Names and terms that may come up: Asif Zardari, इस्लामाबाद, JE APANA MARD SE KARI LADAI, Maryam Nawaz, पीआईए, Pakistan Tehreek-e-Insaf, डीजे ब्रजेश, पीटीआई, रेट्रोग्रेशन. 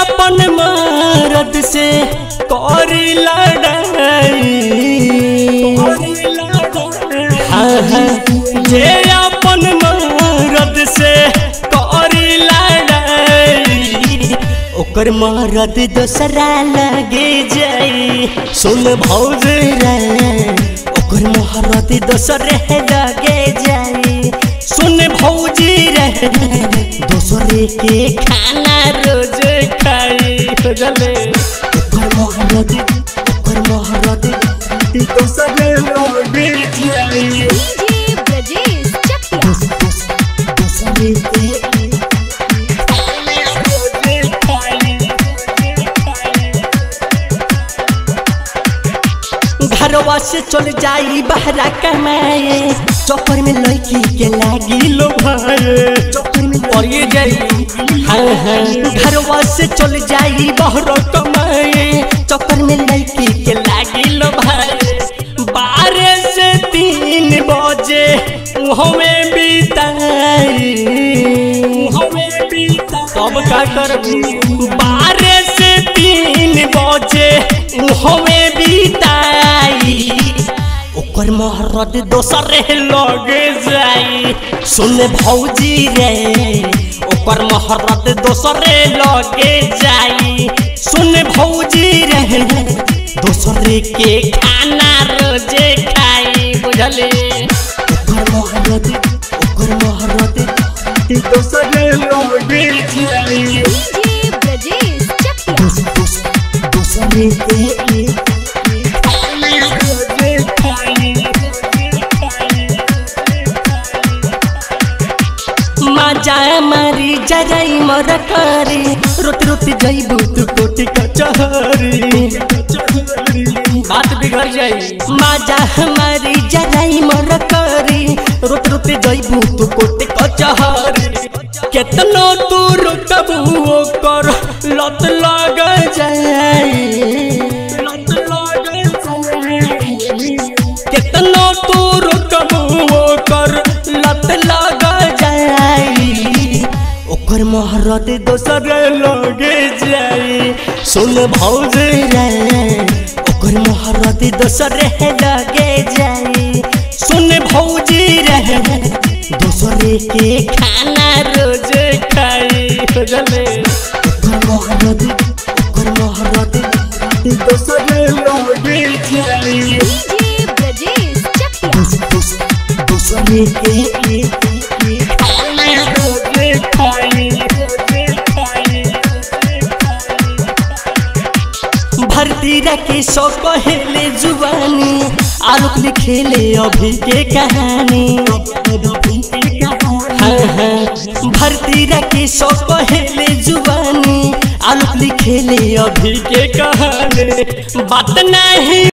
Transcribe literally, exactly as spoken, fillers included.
अपन मरद से कर लड़ाई, जे अपन मरद से कर लड़ाई, ओकर मरद दोसरा लगे जाई। सुन भौज रे, ओकर मरद दोसरे लगे जाई। सुन भौज रे, दोसरे के खाना रोज खाई। गले ओकर मोहरत, ओकर मोहरत तो सब लोग बिचारी। डीजे ब्रजेश चकिया दोसरे के रोज खाई। घरवा से चल जाई बहरा कमाए, चौपर में लड़की के लागी लोभाए। और ये जाई घरवा से चल जाई बहरा कमाए, चौपर में लड़की के लागी लोभाए। बारह से तीन बजे हमें बीताई, हमें बीता कब का कर। बारह से तीन बजे हमें बीताई, ओकर महरद दोसरे लगे जाई। सुन भौजी रे, ओकर महरद दोसरे लगे जाई। सुन भौजी रे, दोसरे के खाना रोजे खाई। बुझले ओकर महरद, ओकर महरद दोसरे लगे जाई। डीजे ब्रजेश चकिया दोसरे के जा मारी जराई मरा करी। रोती रोती जाई भूत कोटी कचहरी, बात बिगड़ जाई। माजा हमारी जराई मरा करी। रोती रोती जाई भूत कोटी कचहरी। कितनो तू रोकबू ओकर लत लग जाई। कितनो तू रोकबू ओकर लत लग जाई। ओकर महरत दोसरे लगे जाई। सुन भौज रे, ओकर महरत दोसरे लगे जाई। सुन भौज रे, दोसरे के खाना रोज खाई। गले ओकर महरत, ओकर महरत दोसरे लगे जाई। डीजे ब्रजेश चकिया दोसरे के भरती रखे सौ कहले जुबानी। आलोक लिखेले अभी के कहानी। भरती रखे सौ कहले जुबानी। आलोक लिखेले अभी के कहानी। बात नहीं